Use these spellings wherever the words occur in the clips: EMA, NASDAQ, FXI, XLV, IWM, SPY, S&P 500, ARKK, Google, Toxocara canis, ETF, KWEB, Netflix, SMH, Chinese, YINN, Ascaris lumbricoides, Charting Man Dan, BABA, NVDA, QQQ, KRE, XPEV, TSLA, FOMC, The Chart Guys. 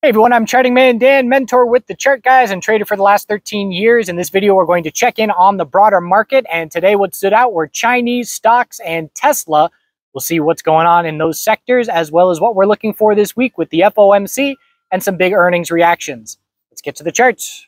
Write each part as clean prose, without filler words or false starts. Hey everyone, I'm Charting Man Dan, mentor with The Chart Guys and trader for the last 13 years. In this video, we're going to check in on the broader market. And today what stood out were Chinese stocks and Tesla. We'll see what's going on in those sectors, as well as what we're looking for this week with the FOMC and some big earnings reactions. Let's get to the charts.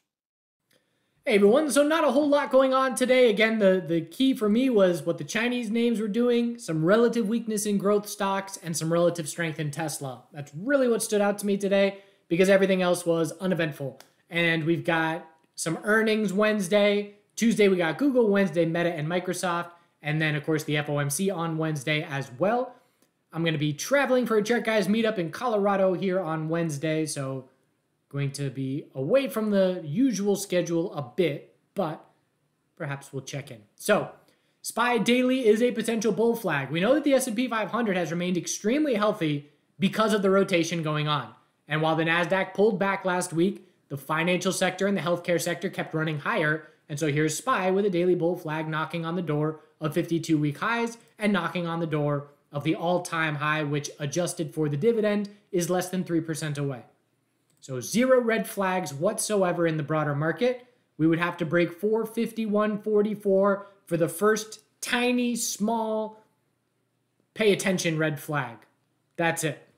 Hey everyone, so not a whole lot going on today. Again, the key for me was what the Chinese names were doing, some relative weakness in growth stocks, and some relative strength in Tesla. That's really what stood out to me today, because everything else was uneventful. And we've got some earnings Wednesday. Tuesday, we got Google, Wednesday, Meta and Microsoft. And then, of course, the FOMC on Wednesday as well. I'm going to be traveling for a Chart Guys meetup in Colorado here on Wednesday. So going to be away from the usual schedule a bit, but perhaps we'll check in. So SPY Daily is a potential bull flag. We know that the S&P 500 has remained extremely healthy because of the rotation going on. And while the NASDAQ pulled back last week, the financial sector and the healthcare sector kept running higher. And so here's SPY with a daily bull flag knocking on the door of 52-week highs and knocking on the door of the all-time high, which adjusted for the dividend is less than 3% away. So zero red flags whatsoever in the broader market. We would have to break 451.44 for the first tiny, small, pay attention red flag. That's it.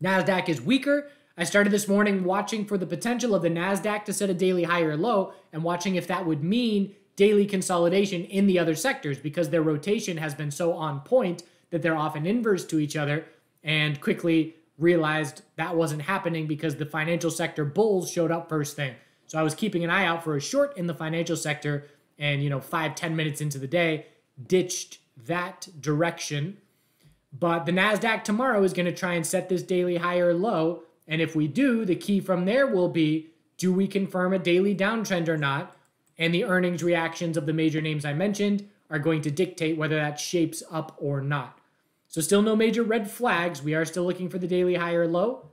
NASDAQ is weaker. I started this morning watching for the potential of the NASDAQ to set a daily high or low and watching if that would mean daily consolidation in the other sectors, because their rotation has been so on point that they're often inverse to each other, and quickly realized that wasn't happening because the financial sector bulls showed up first thing. So I was keeping an eye out for a short in the financial sector and, 5-10 minutes into the day, ditched that direction. But the NASDAQ tomorrow is going to try and set this daily high or low. And if we do, the key from there will be, do we confirm a daily downtrend or not? And the earnings reactions of the major names I mentioned are going to dictate whether that shapes up or not. So still no major red flags. We are still looking for the daily high or low,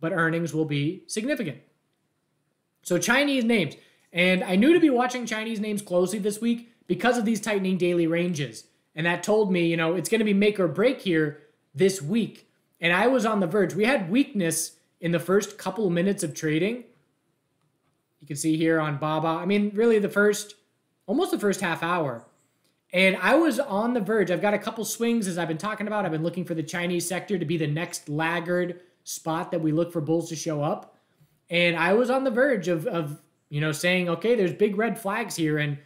but earnings will be significant. So Chinese names. And I knew to be watching Chinese names closely this week because of these tightening daily ranges. And that told me, it's going to be make or break here this week. And I was on the verge. We had weakness in the first couple minutes of trading. You can see here on BABA. I mean, really almost the first half hour. And I was on the verge. I've got a couple swings, as I've been talking about. I've been looking for the Chinese sector to be the next laggard spot that we look for bulls to show up. And I was on the verge of saying, okay, there's big red flags here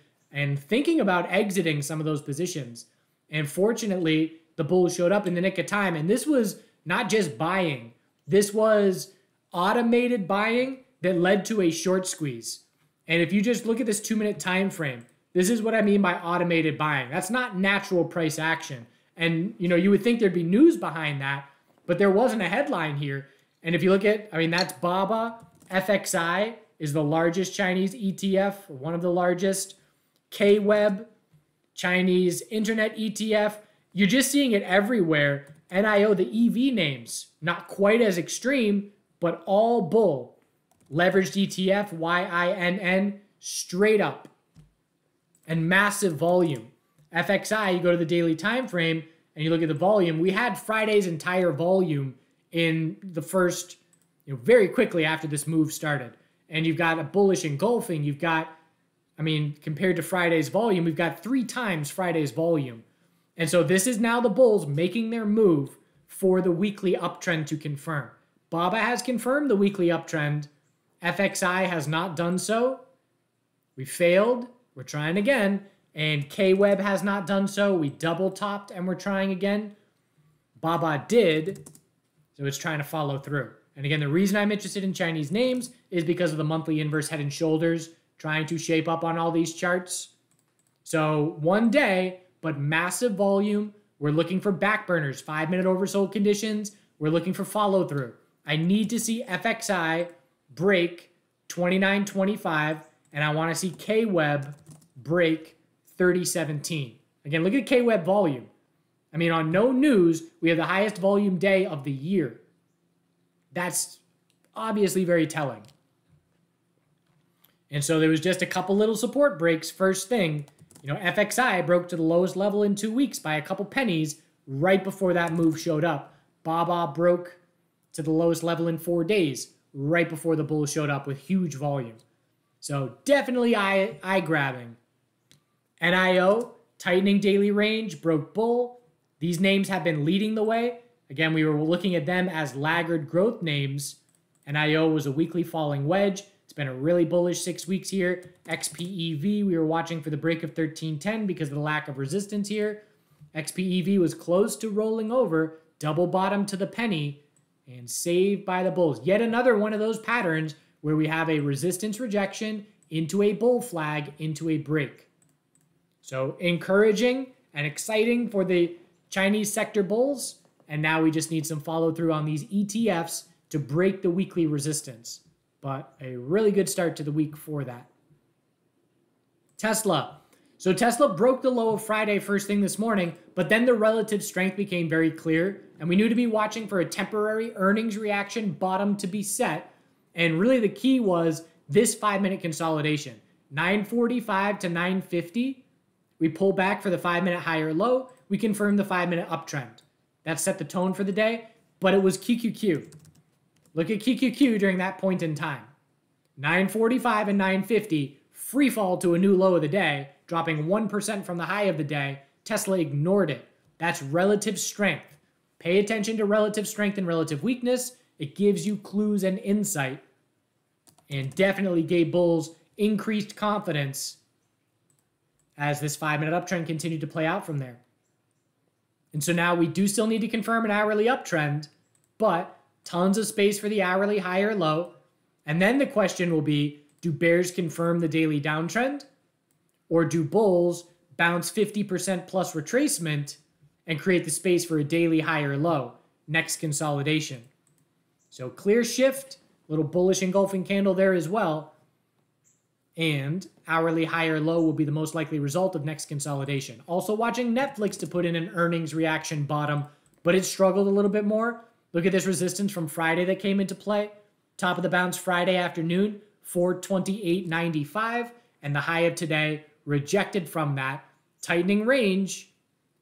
and thinking about exiting some of those positions. And fortunately, the bull showed up in the nick of time. And this was not just buying. This was automated buying that led to a short squeeze. And if you just look at this 2-minute time frame, this is what I mean by automated buying. That's not natural price action. And, you would think there'd be news behind that, but there wasn't a headline here. And if you look at, that's BABA. FXI is the largest Chinese ETF, one of the largest. KWEB, Chinese internet ETF. You're just seeing it everywhere. NIO, the EV names, not quite as extreme, but all bull. Leveraged ETF, YINN, straight up. And massive volume. FXI, you go to the daily time frame and you look at the volume. We had Friday's entire volume in the first, very quickly after this move started. And you've got a bullish engulfing. You've got, compared to Friday's volume, we've got 3 times Friday's volume. And so this is now the bulls making their move for the weekly uptrend to confirm. BABA has confirmed the weekly uptrend. FXI has not done so. We failed. We're trying again. And KWEB has not done so. We double topped and we're trying again. BABA did. So it's trying to follow through. And again, the reason I'm interested in Chinese names is because of the monthly inverse head and shoulders trying to shape up on all these charts. So one day, but massive volume. We're looking for back burners, 5-minute oversold conditions. We're looking for follow through. I need to see FXI break 29.25, and I want to see KWEB break 30.17. Again, look at KWEB volume. On no news, we have the highest volume day of the year. That's obviously very telling. And so there was just a couple little support breaks. First thing, FXI broke to the lowest level in 2 weeks by a couple pennies right before that move showed up. BABA broke to the lowest level in 4 days right before the bull showed up with huge volume. So definitely eye-grabbing. NIO, tightening daily range, broke bull. These names have been leading the way. Again, we were looking at them as laggard growth names. NIO was a weekly falling wedge. It's been a really bullish 6 weeks here. XPEV, we were watching for the break of 1310 because of the lack of resistance here. XPEV was close to rolling over, double bottom to the penny, and saved by the bulls. Yet another one of those patterns where we have a resistance rejection into a bull flag, into a break. So encouraging and exciting for the Chinese sector bulls. And now we just need some follow through on these ETFs to break the weekly resistance. But a really good start to the week for that. Tesla. So Tesla broke the low of Friday first thing this morning, but then the relative strength became very clear. And we knew to be watching for a temporary earnings reaction bottom to be set. And really the key was this 5-minute consolidation. 945 to 950. We pull back for the 5-minute higher low. We confirm the 5-minute uptrend. That set the tone for the day, but it was QQQ. Look at QQQ during that point in time. 945 and 950, free fall to a new low of the day, dropping 1% from the high of the day. Tesla ignored it. That's relative strength. Pay attention to relative strength and relative weakness. It gives you clues and insight, and definitely gave bulls increased confidence as this 5-minute uptrend continued to play out from there. And so now we do still need to confirm an hourly uptrend, but tons of space for the hourly high or low. And then the question will be, do bears confirm the daily downtrend? Or do bulls bounce 50% plus retracement and create the space for a daily high or low? Next consolidation. So clear shift, little bullish engulfing candle there as well. And hourly high or low will be the most likely result of next consolidation. Also watching Netflix to put in an earnings reaction bottom, but it struggled a little bit more. Look at this resistance from Friday that came into play. Top of the bounce Friday afternoon, 428.95, and the high of today rejected from that. Tightening range,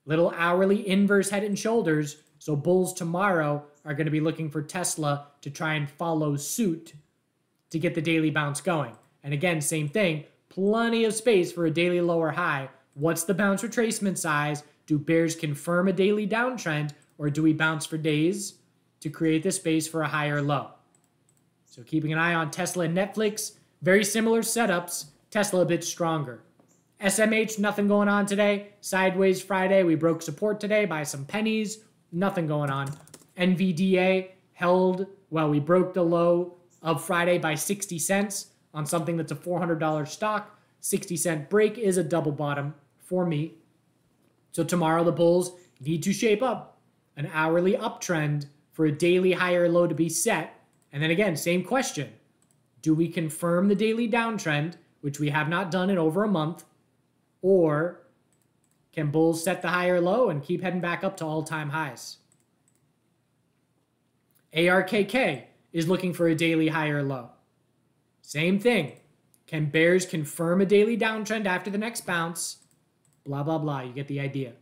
little hourly inverse head and shoulders. So bulls tomorrow are going to be looking for Tesla to try and follow suit to get the daily bounce going. And again, same thing, plenty of space for a daily low or high. What's the bounce retracement size? Do bears confirm a daily downtrend, or do we bounce for days to create the space for a higher low? So keeping an eye on Tesla and Netflix, very similar setups, Tesla a bit stronger. SMH, nothing going on today. Sideways Friday, we broke support today by some pennies, nothing going on. NVDA held, well, we broke the low of Friday by 60 cents. On something that's a $400 stock, 60-cent break is a double bottom for me. So tomorrow the bulls need to shape up an hourly uptrend for a daily higher low to be set. And then again, same question. Do we confirm the daily downtrend, which we have not done in over a month, or can bulls set the higher low and keep heading back up to all-time highs? ARKK is looking for a daily higher low. Same thing. Can bears confirm a daily downtrend after the next bounce? Blah, blah, blah. You get the idea.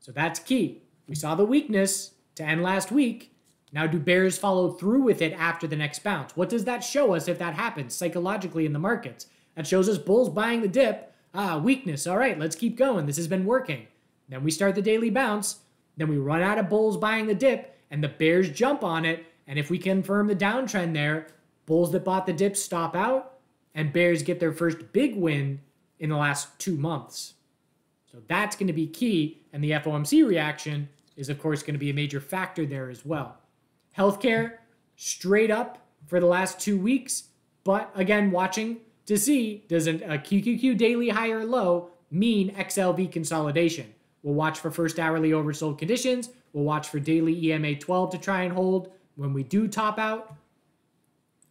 So that's key. We saw the weakness to end last week. Now, do bears follow through with it after the next bounce? What does that show us if that happens psychologically in the markets? That shows us bulls buying the dip. Ah, weakness. All right, let's keep going. This has been working. Then we start the daily bounce. Then we run out of bulls buying the dip, and the bears jump on it. And if we confirm the downtrend there, bulls that bought the dip stop out, and bears get their first big win in the last 2 months. So that's going to be key, and the FOMC reaction is, of course, going to be a major factor there as well. Healthcare, straight up for the last 2 weeks, but again, watching to see, does a QQQ daily high or low mean XLV consolidation? We'll watch for first hourly oversold conditions. We'll watch for daily EMA 12 to try and hold when we do top out.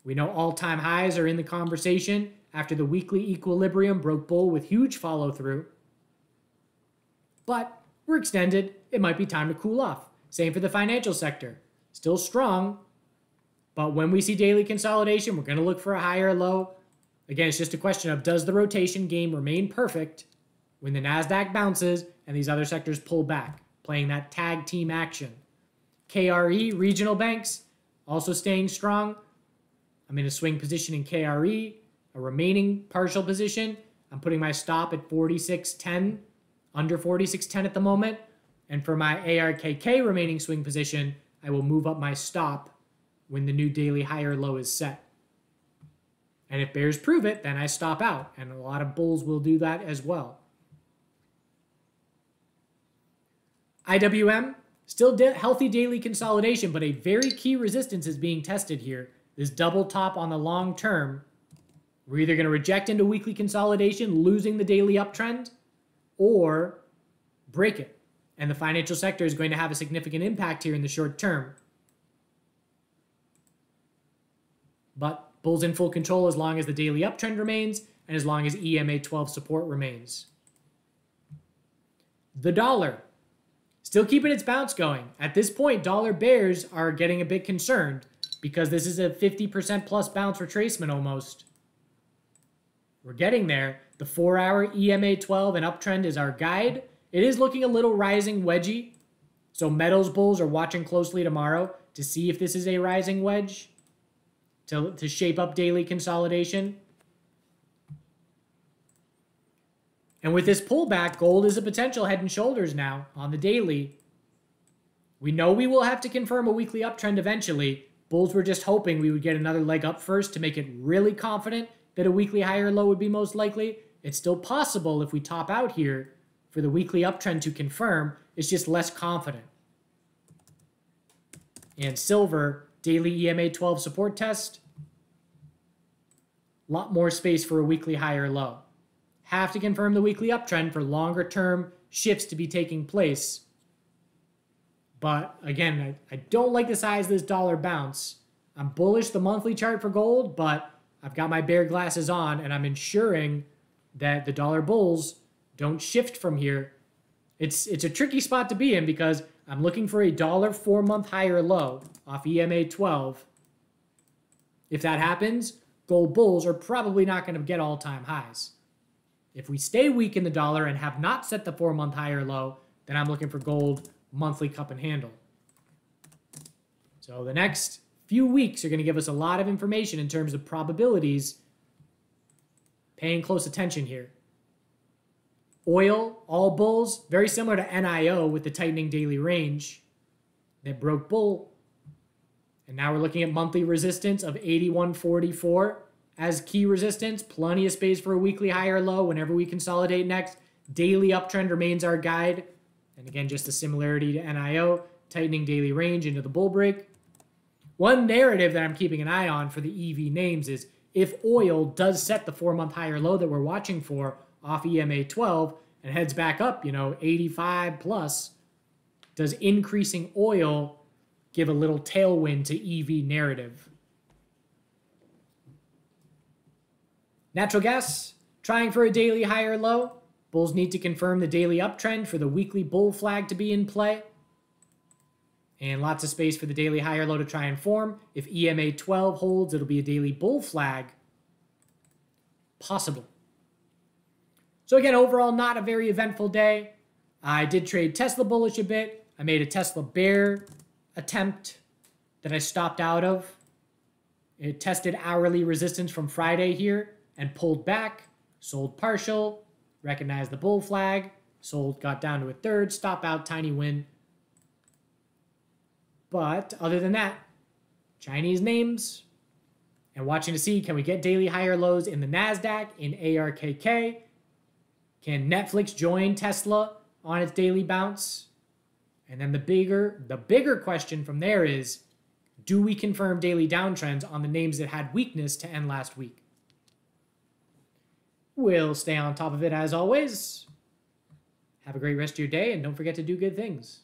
We know all-time highs are in the conversation after the weekly equilibrium broke bull with huge follow-through. But we're extended. It might be time to cool off. Same for the financial sector. Still strong, but when we see daily consolidation, we're going to look for a higher low. Again, it's just a question of, does the rotation game remain perfect when the NASDAQ bounces and these other sectors pull back, playing that tag team action? KRE, regional banks, Also staying strong, I'm in a swing position in KRE, a remaining partial position. I'm putting my stop at 46.10, under 46.10 at the moment. And for my ARKK remaining swing position, I will move up my stop when the new daily higher low is set. And if bears prove it, then I stop out. And a lot of bulls will do that as well. IWM, still healthy daily consolidation, but a very key resistance is being tested here. This double top on the long term. We're either going to reject into weekly consolidation, losing the daily uptrend, or break it. And the financial sector is going to have a significant impact here in the short term. But bulls in full control as long as the daily uptrend remains and as long as EMA 12 support remains. The dollar, still keeping its bounce going. At this point, dollar bears are getting a bit concerned because this is a 50% plus bounce retracement almost. We're getting there. The 4-hour EMA 12 and uptrend is our guide. It is looking a little rising wedgy, so metals bulls are watching closely tomorrow to see if this is a rising wedge to shape up daily consolidation. And with this pullback, gold is a potential head and shoulders now on the daily. We know we will have to confirm a weekly uptrend eventually. Bulls were just hoping we would get another leg up first to make it really confident that a weekly higher low would be most likely. It's still possible if we top out here for the weekly uptrend to confirm, it's just less confident. And silver, daily EMA 12 support test. A lot more space for a weekly higher low. Have to confirm the weekly uptrend for longer term shifts to be taking place. But again, I don't like the size of this dollar bounce. I'm bullish the monthly chart for gold, but I've got my bear glasses on and I'm ensuring that the dollar bulls don't shift from here. It's a tricky spot to be in because I'm looking for a dollar 4-month higher low off EMA 12. If that happens, gold bulls are probably not going to get all-time highs. If we stay weak in the dollar and have not set the 4-month higher low, then I'm looking for gold monthly cup and handle. So the next few weeks are going to give us a lot of information in terms of probabilities. Paying close attention here. Oil, all bulls, very similar to NIO with the tightening daily range that broke bull. And now we're looking at monthly resistance of 81.44 as key resistance. Plenty of space for a weekly high or low whenever we consolidate next. Daily uptrend remains our guide. And again, just a similarity to NIO, tightening daily range into the bull break. One narrative that I'm keeping an eye on for the EV names is if oil does set the 4-month high or low that we're watching for, off EMA 12 and heads back up, 85 plus, does increasing oil give a little tailwind to EV narrative? Natural gas, trying for a daily high or low. Bulls need to confirm the daily uptrend for the weekly bull flag to be in play. And lots of space for the daily high or low to try and form. If EMA 12 holds, it'll be a daily bull flag. Possible. So again, overall, not a very eventful day. I did trade Tesla bullish a bit. I made a Tesla bear attempt that I stopped out of. It tested hourly resistance from Friday here and pulled back, sold partial, recognized the bull flag, sold, got down to a third, stop out, tiny win. But other than that, Chinese names and watching to see, can we get daily higher lows in the NASDAQ, in ARKK? Can Netflix join Tesla on its daily bounce? And then the bigger question from there is, do we confirm daily downtrends on the names that had weakness to end last week? We'll stay on top of it as always. Have a great rest of your day, and don't forget to do good things.